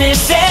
me say